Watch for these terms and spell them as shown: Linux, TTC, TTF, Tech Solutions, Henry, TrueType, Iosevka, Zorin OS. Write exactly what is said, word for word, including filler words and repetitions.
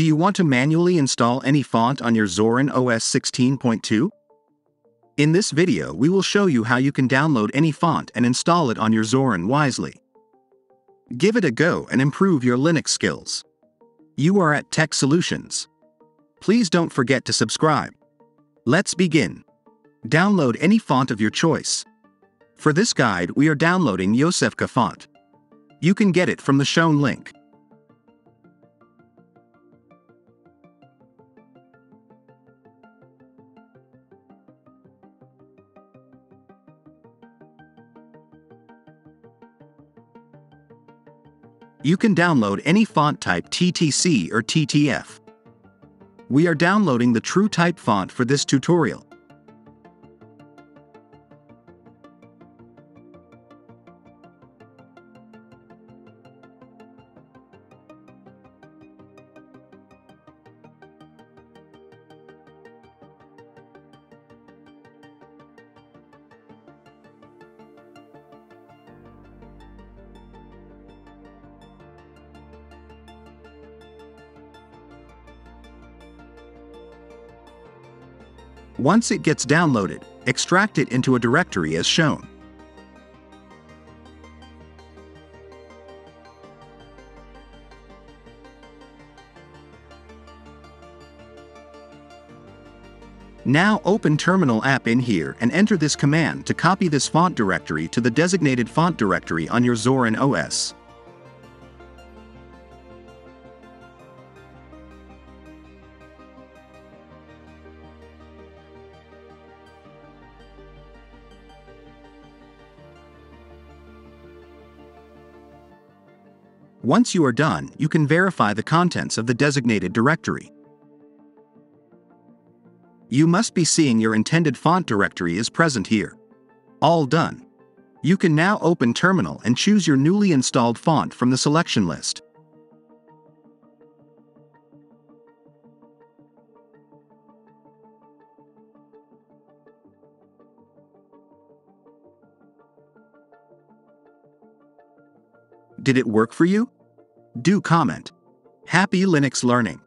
Do you want to manually install any font on your Zorin O S sixteen point two? In this video we will show you how you can download any font and install it on your Zorin wisely. Give it a go and improve your Linux skills. You are at Tech Solutions. Please don't forget to subscribe. Let's begin. Download any font of your choice. For this guide we are downloading Iosevka font. You can get it from the shown link. You can download any font type T T C or T T F. We are downloading the TrueType font for this tutorial. Once it gets downloaded, extract it into a directory as shown. Now open Terminal app in here and enter this command to copy this font directory to the designated font directory on your Zorin O S. Once you are done, you can verify the contents of the designated directory. You must be seeing your intended font directory is present here. All done. You can now open Terminal and choose your newly installed font from the selection list. Did it work for you? Do comment. Happy Linux learning!